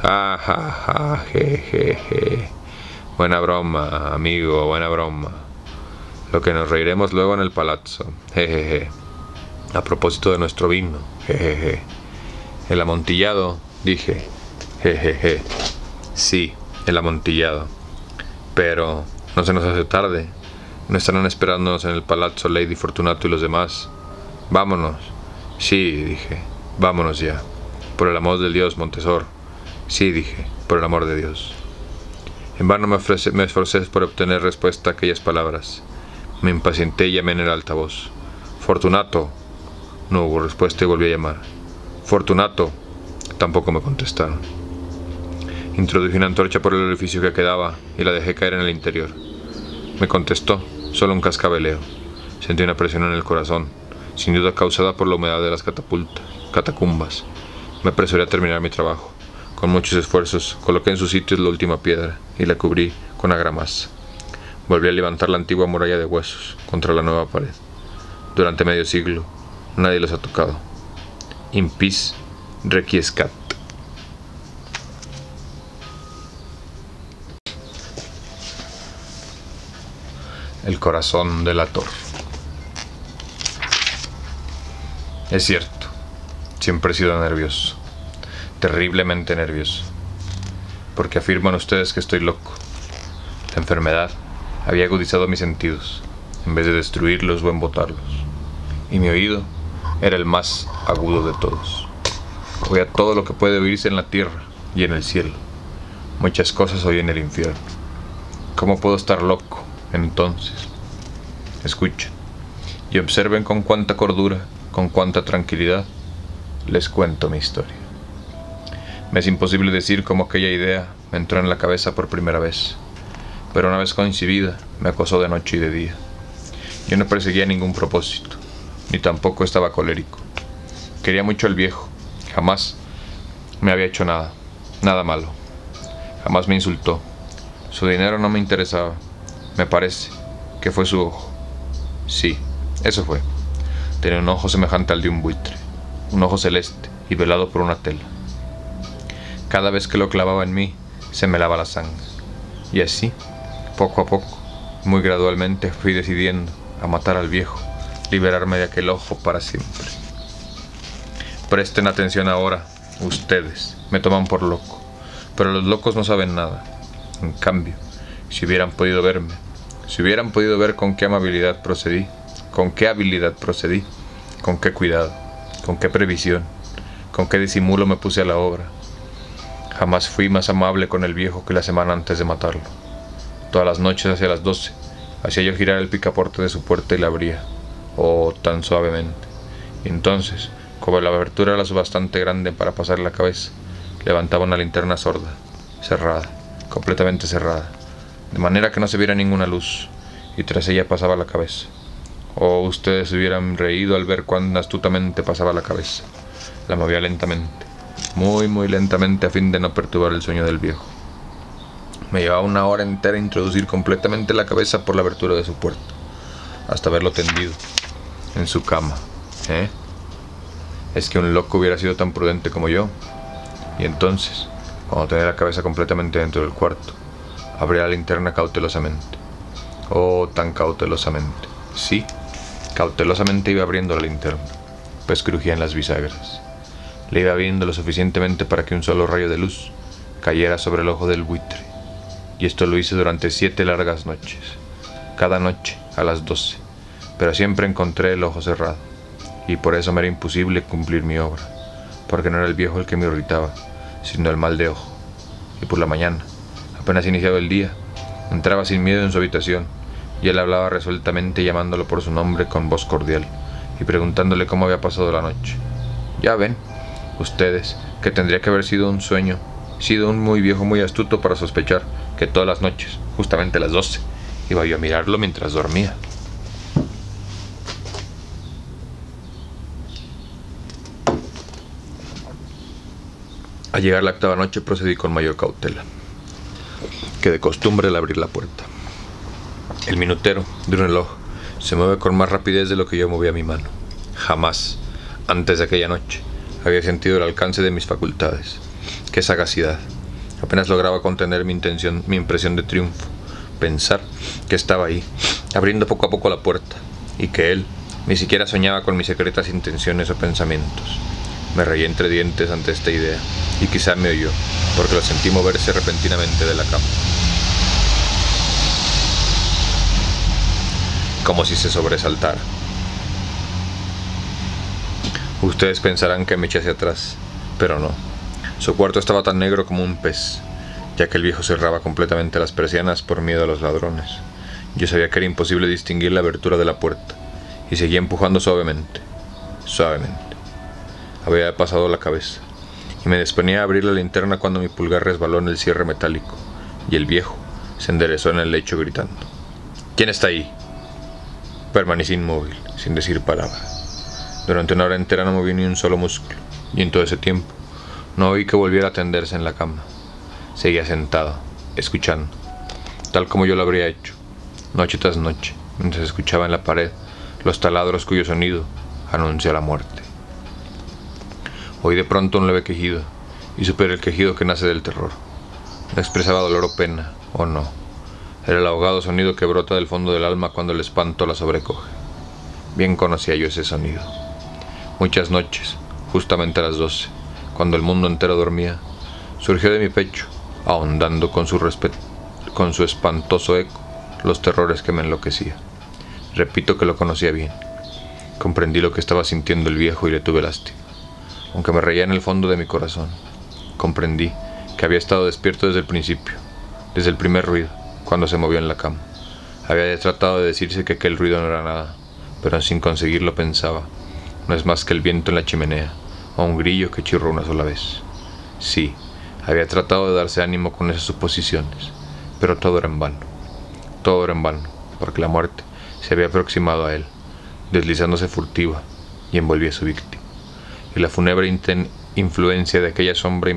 «Ja, ja, ja, je, je, je. Buena broma, amigo, buena broma. Lo que nos reiremos luego en el palazzo. Je, je, je. A propósito de nuestro vino, jejeje. Je, je. El amontillado», dije, «jejeje. Je, je. Sí, el amontillado. Pero no se nos hace tarde. No estarán esperándonos en el palazzo Lady Fortunato y los demás. Vámonos». «Sí», dije, «vámonos ya». —Por el amor de Dios, Montresor. —Sí —dije—, por el amor de Dios. En vano me, ofrece, me esforcé por obtener respuesta a aquellas palabras. Me impacienté y llamé en el altavoz. —Fortunato. No hubo respuesta y volví a llamar. —Fortunato. Tampoco me contestaron. Introduje una antorcha por el orificio que quedaba y la dejé caer en el interior. Me contestó solo un cascabeleo. Sentí una presión en el corazón, sin duda causada por la humedad de las catapultas, catacumbas. Me apresuré a terminar mi trabajo. Con muchos esfuerzos, coloqué en su sitio la última piedra y la cubrí con agramasa. Volví a levantar la antigua muralla de huesos contra la nueva pared. Durante medio siglo, nadie los ha tocado. In peace, requiescat. El corazón delator. Es cierto, siempre he sido nervioso, terriblemente nervioso, porque afirman ustedes que estoy loco. La enfermedad había agudizado mis sentidos, en vez de destruirlos o embotarlos, y mi oído era el más agudo de todos. Oía todo lo que puede oírse en la tierra y en el cielo. Muchas cosas oí en el infierno. ¿Cómo puedo estar loco? Entonces, escuchen y observen con cuánta cordura, con cuánta tranquilidad les cuento mi historia. Me es imposible decir cómo aquella idea me entró en la cabeza por primera vez, pero una vez concebida me acosó de noche y de día. Yo no perseguía ningún propósito, ni tampoco estaba colérico. Quería mucho al viejo, jamás me había hecho nada, nada malo, jamás me insultó, su dinero no me interesaba. Me parece que fue su ojo. Sí, eso fue. Tenía un ojo semejante al de un buitre, un ojo celeste y velado por una tela. Cada vez que lo clavaba en mí, se me helaba la sangre. Y así, poco a poco, muy gradualmente fui decidiendo a matar al viejo, liberarme de aquel ojo para siempre. Presten atención ahora, ustedes. Me toman por loco, pero los locos no saben nada. En cambio, si hubieran podido verme, si hubieran podido ver con qué amabilidad procedí, con qué habilidad procedí, con qué cuidado, con qué previsión, con qué disimulo me puse a la obra. Jamás fui más amable con el viejo que la semana antes de matarlo. Todas las noches hacia las doce, hacía yo girar el picaporte de su puerta y la abría, oh, tan suavemente. Y entonces, como la abertura era lo bastante grande para pasar la cabeza, levantaba una linterna sorda, cerrada, completamente cerrada, de manera que no se viera ninguna luz, y tras ella pasaba la cabeza. Oh, ustedes hubieran reído al ver cuán astutamente pasaba la cabeza. La movía lentamente, muy muy lentamente, a fin de no perturbar el sueño del viejo. Me llevaba una hora entera introducir completamente la cabeza por la abertura de su puerta, hasta verlo tendido en su cama. ¿Eh? ¿Es que un loco hubiera sido tan prudente como yo? Y entonces, cuando tenía la cabeza completamente dentro del cuarto, abría la linterna cautelosamente. Oh, tan cautelosamente. Sí, cautelosamente iba abriendo la linterna, pues crujían las bisagras. Le iba abriendo lo suficientemente para que un solo rayo de luz cayera sobre el ojo del buitre. Y esto lo hice durante siete largas noches, cada noche a las doce. Pero siempre encontré el ojo cerrado, y por eso me era imposible cumplir mi obra, porque no era el viejo el que me irritaba, sino el mal de ojo. Y por la mañana, apenas iniciado el día, entraba sin miedo en su habitación, y él hablaba resueltamente, llamándolo por su nombre con voz cordial y preguntándole cómo había pasado la noche. Ya ven ustedes que tendría que haber sido un sueño, sido un muy viejo muy astuto para sospechar que todas las noches, justamente a las doce, iba yo a mirarlo mientras dormía. Al llegar la octava noche procedí con mayor cautela que de costumbre al abrir la puerta. El minutero de un reloj se mueve con más rapidez de lo que yo movía mi mano. Jamás, antes de aquella noche, había sentido el alcance de mis facultades. ¡Qué sagacidad! Apenas lograba contener mi intención, mi impresión de triunfo. Pensar que estaba ahí, abriendo poco a poco la puerta, y que él ni siquiera soñaba con mis secretas intenciones o pensamientos. Me reí entre dientes ante esta idea, y quizá me oyó, porque lo sentí moverse repentinamente de la cama, como si se sobresaltara. Ustedes pensarán que me eché hacia atrás, pero no. Su cuarto estaba tan negro como un pez, ya que el viejo cerraba completamente las persianas por miedo a los ladrones. Yo sabía que era imposible distinguir la abertura de la puerta, y seguía empujando suavemente, suavemente. Había pasado la cabeza, y me disponía a abrir la linterna cuando mi pulgar resbaló en el cierre metálico, y el viejo se enderezó en el lecho gritando. —¿Quién está ahí? Permanecí inmóvil, sin decir palabra. Durante una hora entera no moví ni un solo músculo, y en todo ese tiempo no oí que volviera a tenderse en la cama. Seguía sentado, escuchando, tal como yo lo habría hecho, noche tras noche, mientras escuchaba en la pared los taladros cuyo sonido anuncia la muerte. Oí de pronto un leve quejido, y supe el quejido que nace del terror. No expresaba dolor o pena, o no. Era el ahogado sonido que brota del fondo del alma cuando el espanto la sobrecoge. Bien conocía yo ese sonido. Muchas noches, justamente a las doce, cuando el mundo entero dormía, surgió de mi pecho, ahondando con su, con su espantoso eco los terrores que me enloquecía. Repito que lo conocía bien. Comprendí lo que estaba sintiendo el viejo y le tuve lástima, aunque me reía en el fondo de mi corazón. Comprendí que había estado despierto desde el principio, desde el primer ruido, cuando se movió en la cama. Había tratado de decirse que aquel ruido no era nada, pero sin conseguirlo pensaba: no es más que el viento en la chimenea, o un grillo que chirró una sola vez. Sí, había tratado de darse ánimo con esas suposiciones, pero todo era en vano. Todo era en vano, porque la muerte se había aproximado a él, deslizándose furtiva, y envolvía a su víctima. Y la fúnebre influencia de aquella sombra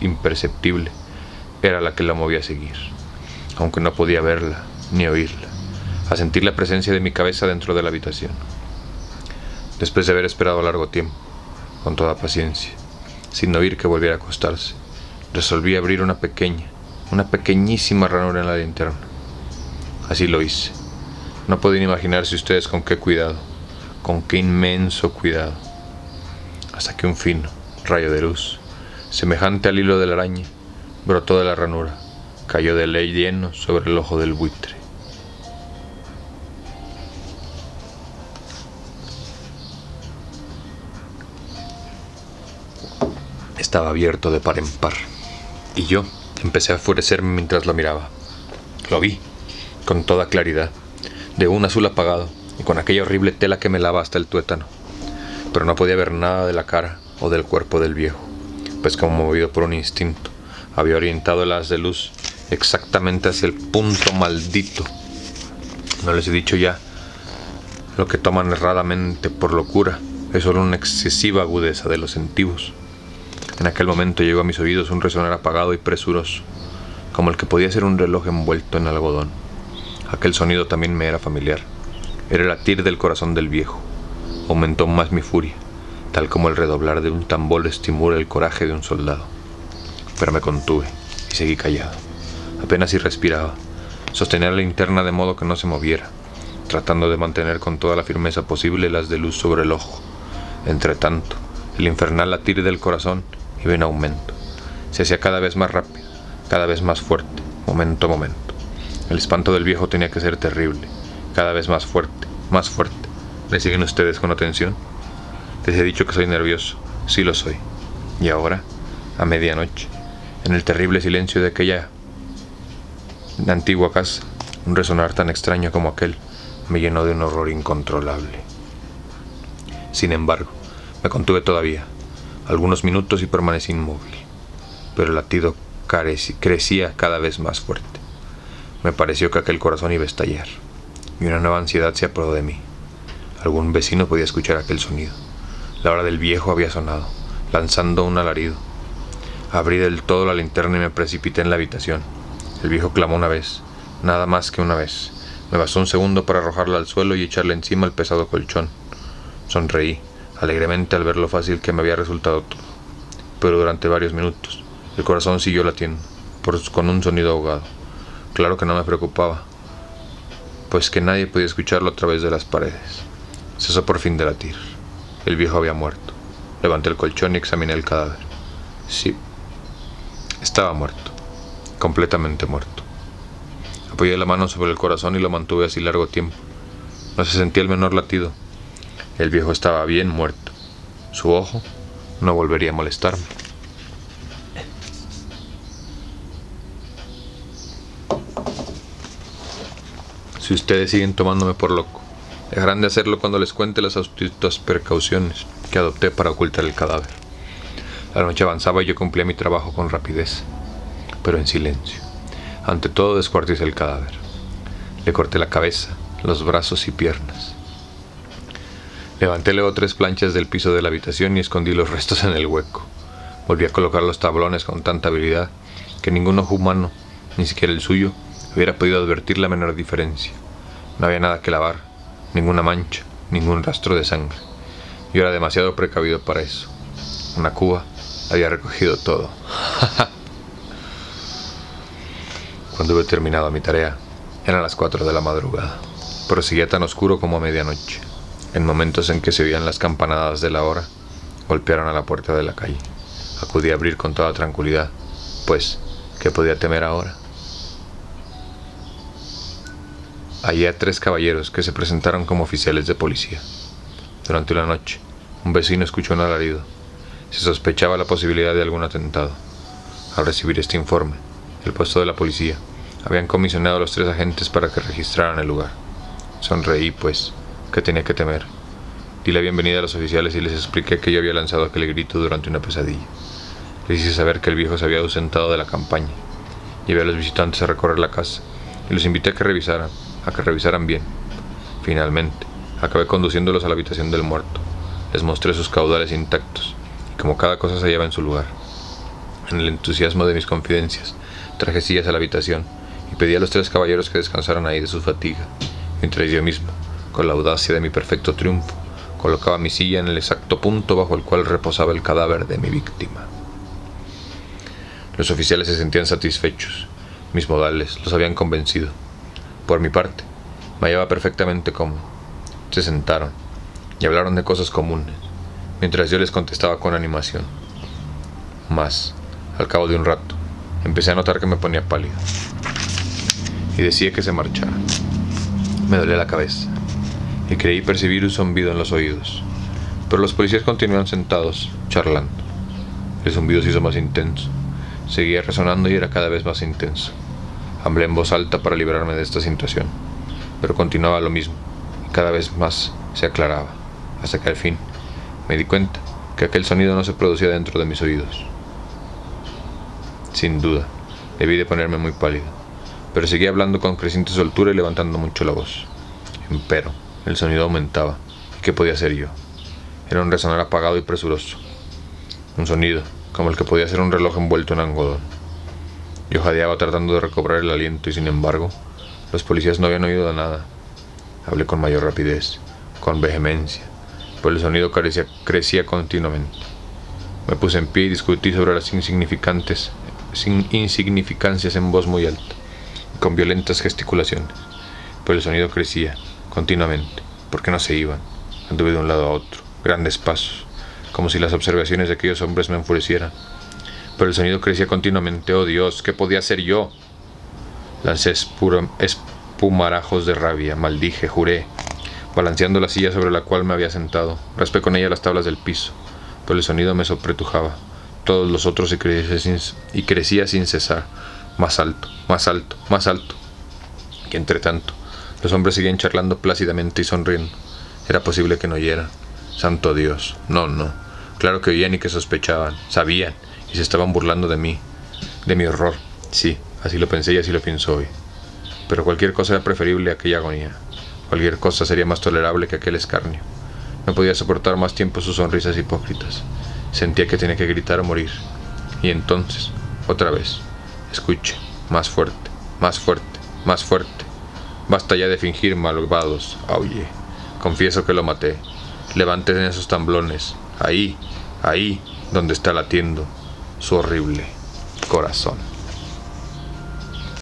imperceptible era la que la movía a seguir, aunque no podía verla ni oírla, a sentir la presencia de mi cabeza dentro de la habitación. Después de haber esperado largo tiempo, con toda paciencia, sin oír que volviera a acostarse, resolví abrir una pequeña, una pequeñísima ranura en la linterna. Así lo hice. No pueden imaginarse ustedes con qué cuidado, con qué inmenso cuidado, hasta que un fino rayo de luz, semejante al hilo de la araña, brotó de la ranura, cayó de lleno sobre el ojo del buitre. Estaba abierto de par en par, y yo empecé a enfurecerme mientras lo miraba. Lo vi, con toda claridad, de un azul apagado, y con aquella horrible tela que me lava hasta el tuétano, pero no podía ver nada de la cara o del cuerpo del viejo, pues como movido por un instinto, había orientado el haz de luz exactamente hacia el punto maldito. No les he dicho ya, lo que toman erradamente por locura es solo una excesiva agudeza de los sentidos. En aquel momento llegó a mis oídos un resonar apagado y presuroso, como el que podía ser un reloj envuelto en algodón. Aquel sonido también me era familiar. Era el latir del corazón del viejo. Aumentó más mi furia, tal como el redoblar de un tambor estimula el coraje de un soldado. Pero me contuve y seguí callado, apenas si respiraba. Sostenía la linterna de modo que no se moviera, tratando de mantener con toda la firmeza posible el haz de luz sobre el ojo. Entretanto, el infernal latir del corazón iba en aumento. Se hacía cada vez más rápido, cada vez más fuerte, momento a momento. El espanto del viejo tenía que ser terrible, cada vez más fuerte, más fuerte. ¿Me siguen ustedes con atención? Les he dicho que soy nervioso. Sí lo soy. Y ahora, a medianoche, en el terrible silencio de aquella antigua casa, un resonar tan extraño como aquel me llenó de un horror incontrolable. Sin embargo, me contuve todavía algunos minutos y permanecí inmóvil, pero el latido crecía cada vez más fuerte. Me pareció que aquel corazón iba a estallar, y una nueva ansiedad se apoderó de mí. Algún vecino podía escuchar aquel sonido. La hora del viejo había sonado, lanzando un alarido. Abrí del todo la linterna y me precipité en la habitación. El viejo clamó una vez, nada más que una vez. Me bastó un segundo para arrojarla al suelo y echarle encima el pesado colchón. Sonreí alegremente al ver lo fácil que me había resultado todo. Pero durante varios minutos, el corazón siguió latiendo, por, con un sonido ahogado. Claro que no me preocupaba, pues que nadie podía escucharlo a través de las paredes. Cesó por fin de latir. El viejo había muerto. Levanté el colchón y examiné el cadáver. Sí, estaba muerto. Completamente muerto. Apoyé la mano sobre el corazón y lo mantuve así largo tiempo. No se sentía el menor latido. El viejo estaba bien muerto. Su ojo No volvería a molestarme. Si ustedes siguen tomándome por loco, dejarán de hacerlo cuando les cuente las astutas precauciones que adopté para ocultar el cadáver. La noche avanzaba y yo cumplía mi trabajo con rapidez, pero en silencio. Ante todo descuarticé el cadáver. Le corté la cabeza, los brazos y piernas. Levanté luego tres planchas del piso de la habitación y escondí los restos en el hueco. Volví a colocar los tablones con tanta habilidad que ningún ojo humano, ni siquiera el suyo, hubiera podido advertir la menor diferencia. No había nada que lavar, ninguna mancha, ningún rastro de sangre. Yo era demasiado precavido para eso. Una cuba había recogido todo. Cuando hube terminado mi tarea, eran las cuatro de la madrugada, pero seguía tan oscuro como a medianoche. En momentos en que se oían las campanadas de la hora, golpearon a la puerta de la calle. Acudí a abrir con toda tranquilidad, pues, ¿qué podía temer ahora? Hallé a tres caballeros que se presentaron como oficiales de policía. Durante una noche, un vecino escuchó un alarido. Se sospechaba la posibilidad de algún atentado. Al recibir este informe, el puesto de la policía, habían comisionado a los tres agentes para que registraran el lugar. Sonreí, pues, que tenía que temer. Di la bienvenida a los oficiales y les expliqué que yo había lanzado aquel grito durante una pesadilla. Les hice saber que el viejo se había ausentado de la campaña. Llevé a los visitantes a recorrer la casa y los invité a que revisaran. a que revisaran bien. Finalmente, acabé conduciéndolos a la habitación del muerto. Les mostré sus caudales intactos, y como cada cosa se hallaba en su lugar. En el entusiasmo de mis confidencias, traje sillas a la habitación, y pedí a los tres caballeros que descansaran ahí de su fatiga, mientras yo mismo, con la audacia de mi perfecto triunfo, colocaba mi silla en el exacto punto bajo el cual reposaba el cadáver de mi víctima. Los oficiales se sentían satisfechos. Mis modales los habían convencido. Por mi parte, me hallaba perfectamente cómodo. Se sentaron y hablaron de cosas comunes, mientras yo les contestaba con animación. Mas, al cabo de un rato, empecé a notar que me ponía pálido y decía que se marchara. Me dolía la cabeza y creí percibir un zumbido en los oídos, pero los policías continuaban sentados, charlando. El zumbido se hizo más intenso, seguía resonando y era cada vez más intenso. Hablé en voz alta para librarme de esta situación, pero continuaba lo mismo, y cada vez más se aclaraba, hasta que al fin me di cuenta que aquel sonido no se producía dentro de mis oídos. Sin duda, debí de ponerme muy pálido, pero seguía hablando con creciente soltura y levantando mucho la voz. Empero, el sonido aumentaba, y ¿qué podía hacer yo? Era un resonar apagado y presuroso, un sonido como el que podía hacer un reloj envuelto en algodón. Yo jadeaba tratando de recobrar el aliento y, sin embargo, los policías no habían oído nada. Hablé con mayor rapidez, con vehemencia, pues el sonido carecía, crecía continuamente. Me puse en pie y discutí sobre las insignificantes, sin insignificancias en voz muy alta, con violentas gesticulaciones, pero el sonido crecía continuamente, porque no se iban. Anduve de un lado a otro, grandes pasos, como si las observaciones de aquellos hombres me enfurecieran. Pero el sonido crecía continuamente. ¡Oh, Dios! ¿Qué podía hacer yo? Lancé espumarajos de rabia, maldije, juré, balanceando la silla sobre la cual me había sentado. Raspé con ella las tablas del piso, pero el sonido me sopretujaba. Todos los otros y crecía sin, y crecía sin cesar, más alto, más alto, más alto. Y entre tanto, los hombres seguían charlando plácidamente y sonriendo. Era posible que no oyeran. ¡Santo Dios! No, no. Claro que oían y que sospechaban, sabían. Y se estaban burlando de mí, de mi horror. Sí, así lo pensé y así lo pienso hoy. Pero cualquier cosa era preferible a aquella agonía. Cualquier cosa sería más tolerable que aquel escarnio. No podía soportar más tiempo sus sonrisas hipócritas. Sentía que tenía que gritar o morir. Y entonces, otra vez, escuche, más fuerte, más fuerte, más fuerte. Basta ya de fingir, malvados. Aullé. Confieso que lo maté. Levanten esos tamblones. Ahí, ahí, donde está latiendo su horrible corazón.